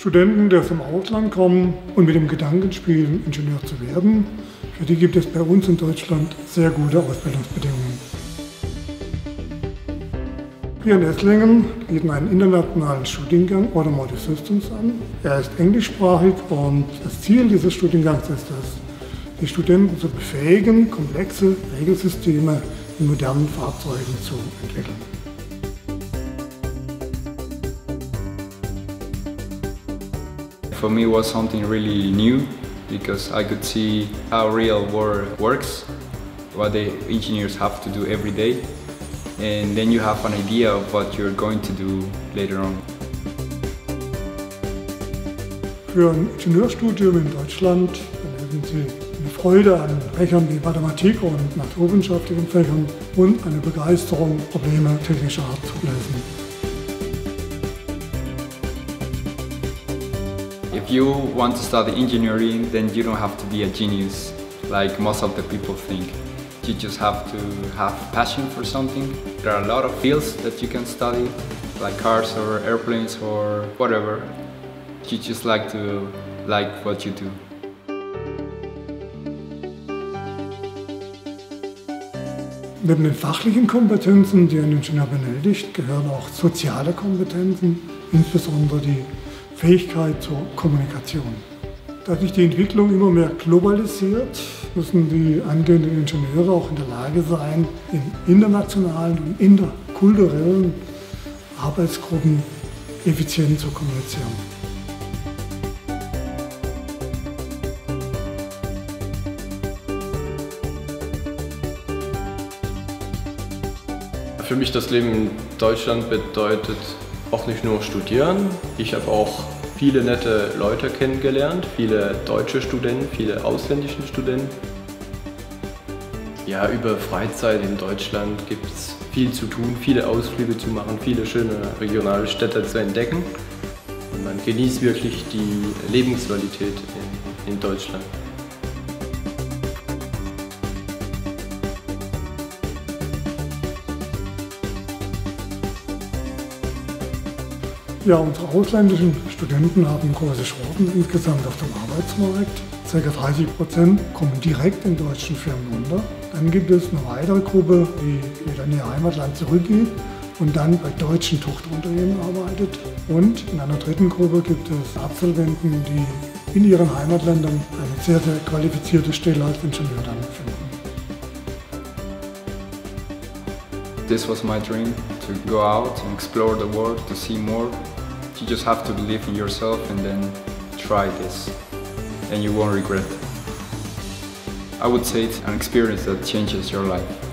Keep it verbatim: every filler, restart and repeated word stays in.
Studenten, die aus dem Ausland kommen und mit dem Gedanken spielen, Ingenieur zu werden. Für die gibt es bei uns in Deutschland sehr gute Ausbildungsbedingungen. Hier in Esslingen bieten wir einen internationalen Studiengang Automotive Systems an. Er ist englischsprachig und das Ziel dieses Studiengangs ist es, die Studenten zu befähigen, komplexe Regelsysteme in modernen Fahrzeugen zu entwickeln. For me it was something really new, because I could see how real world works, what the engineers have to do every day, and then you have an idea of what you're going to do later on. Für ein Ingenieurstudium in Deutschland erleben Sie eine Freude an Fächern wie Mathematik und naturwissenschaftlichen Fächern und eine Begeisterung, Probleme technischer Art zu lösen. If you want to study engineering, then you don't have to be a genius, like most of the people think. You just have to have passion for something. There are a lot of fields that you can study, like cars or airplanes or whatever. You just like to like what you do. Neben den fachlichen Kompetenzen, die ein Ingenieur benötigt, gehören auch soziale Kompetenzen, insbesondere die Fähigkeit zur Kommunikation. Da sich die Entwicklung immer mehr globalisiert, müssen die angehenden Ingenieure auch in der Lage sein, in internationalen und interkulturellen Arbeitsgruppen effizient zu kommunizieren. Für mich das Leben in Deutschland bedeutet auch nicht nur studieren, ich habe auch viele nette Leute kennengelernt, viele deutsche Studenten, viele ausländische Studenten. Ja, über Freizeit in Deutschland gibt es viel zu tun, viele Ausflüge zu machen, viele schöne regionale Städte zu entdecken. Und man genießt wirklich die Lebensqualität in, in Deutschland. Ja, unsere ausländischen Studenten haben große Chancen insgesamt auf dem Arbeitsmarkt. Circa dreißig Prozent kommen direkt in deutschen Firmen unter. Dann gibt es eine weitere Gruppe, die wieder in ihr Heimatland zurückgeht und dann bei deutschen Tochterunternehmen arbeitet. Und in einer dritten Gruppe gibt es Absolventen, die in ihren Heimatländern eine sehr, sehr qualifizierte Stelle als Ingenieur dann finden. This was my dream. To go out and explore the world, to see more. You just have to believe in yourself and then try this, and you won't regret it. I would say it's an experience that changes your life.